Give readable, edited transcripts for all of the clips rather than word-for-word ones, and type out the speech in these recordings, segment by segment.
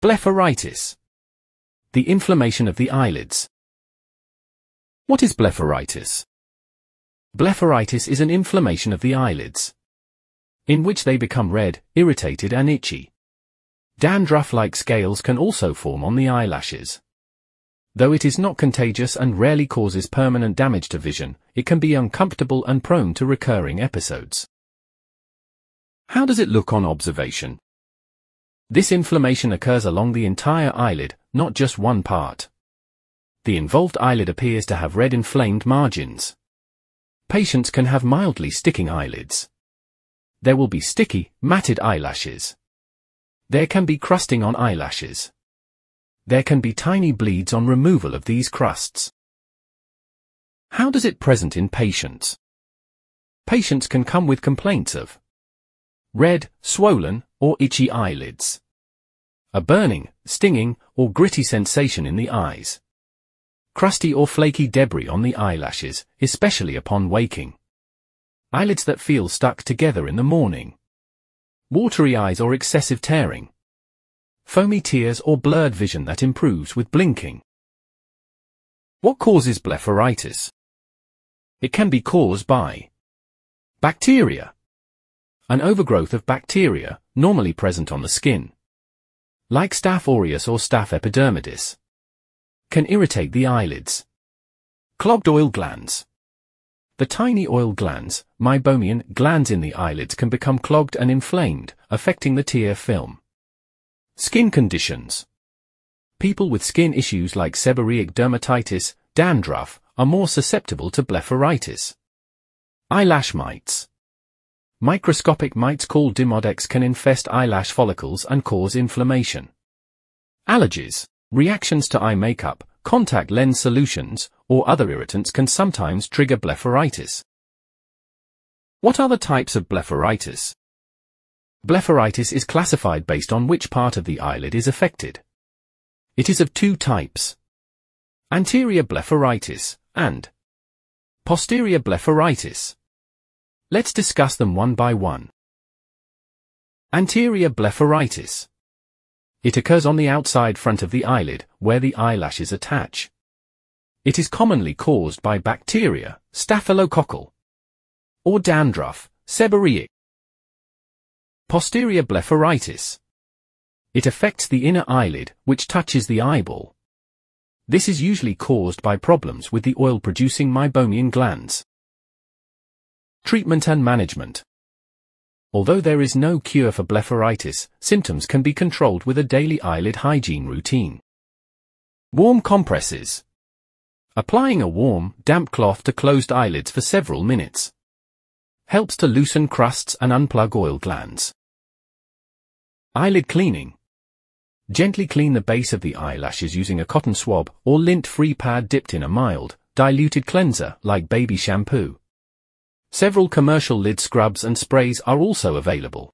Blepharitis. The inflammation of the eyelids. What is blepharitis? Blepharitis is an inflammation of the eyelids, in which they become red, irritated and itchy. Dandruff-like scales can also form on the eyelashes. Though it is not contagious and rarely causes permanent damage to vision, it can be uncomfortable and prone to recurring episodes. How does it look on observation? This inflammation occurs along the entire eyelid, not just one part. The involved eyelid appears to have red inflamed margins. Patients can have mildly sticking eyelids. There will be sticky, matted eyelashes. There can be crusting on eyelashes. There can be tiny bleeds on removal of these crusts. How does it present in patients? Patients can come with complaints of red, swollen, or itchy eyelids, a burning, stinging, or gritty sensation in the eyes, crusty or flaky debris on the eyelashes, especially upon waking, eyelids that feel stuck together in the morning, watery eyes or excessive tearing, foamy tears or blurred vision that improves with blinking. What causes blepharitis? It can be caused by bacteria. An overgrowth of bacteria, normally present on the skin, like Staph aureus or Staph epidermidis, can irritate the eyelids. Clogged oil glands. The tiny oil glands, meibomian glands in the eyelids, can become clogged and inflamed, affecting the tear film. Skin conditions. People with skin issues like seborrheic dermatitis, dandruff, are more susceptible to blepharitis. Eyelash mites. Microscopic mites called Demodex can infest eyelash follicles and cause inflammation. Allergies, reactions to eye makeup, contact lens solutions, or other irritants can sometimes trigger blepharitis. What are the types of blepharitis? Blepharitis is classified based on which part of the eyelid is affected. It is of two types: anterior blepharitis and posterior blepharitis. Let's discuss them one by one. Anterior blepharitis. It occurs on the outside front of the eyelid, where the eyelashes attach. It is commonly caused by bacteria, staphylococcal, or dandruff, seborrheic. Posterior blepharitis. It affects the inner eyelid, which touches the eyeball. This is usually caused by problems with the oil-producing meibomian glands. Treatment and management. Although there is no cure for blepharitis, symptoms can be controlled with a daily eyelid hygiene routine. Warm compresses. Applying a warm, damp cloth to closed eyelids for several minutes helps to loosen crusts and unplug oil glands. Eyelid cleaning. Gently clean the base of the eyelashes using a cotton swab or lint-free pad dipped in a mild, diluted cleanser like baby shampoo. Several commercial lid scrubs and sprays are also available.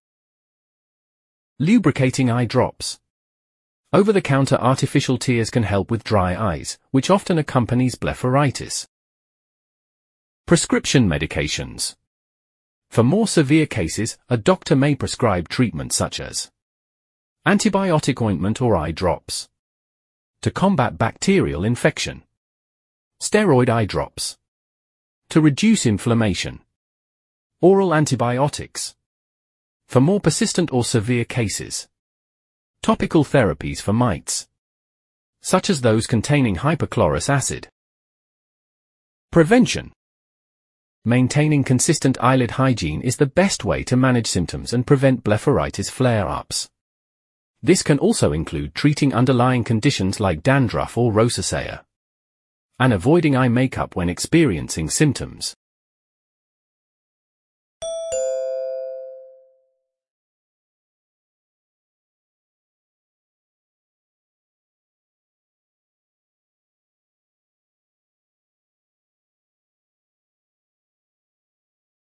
Lubricating eye drops. Over-the-counter artificial tears can help with dry eyes, which often accompanies blepharitis. Prescription medications. For more severe cases, a doctor may prescribe treatment such as antibiotic ointment or eye drops to combat bacterial infection, steroid eye drops to reduce inflammation, oral antibiotics. For more persistent or severe cases, topical therapies for mites, such as those containing hypochlorous acid. Prevention. Maintaining consistent eyelid hygiene is the best way to manage symptoms and prevent blepharitis flare-ups. This can also include treating underlying conditions like dandruff or rosacea, and avoiding eye makeup when experiencing symptoms.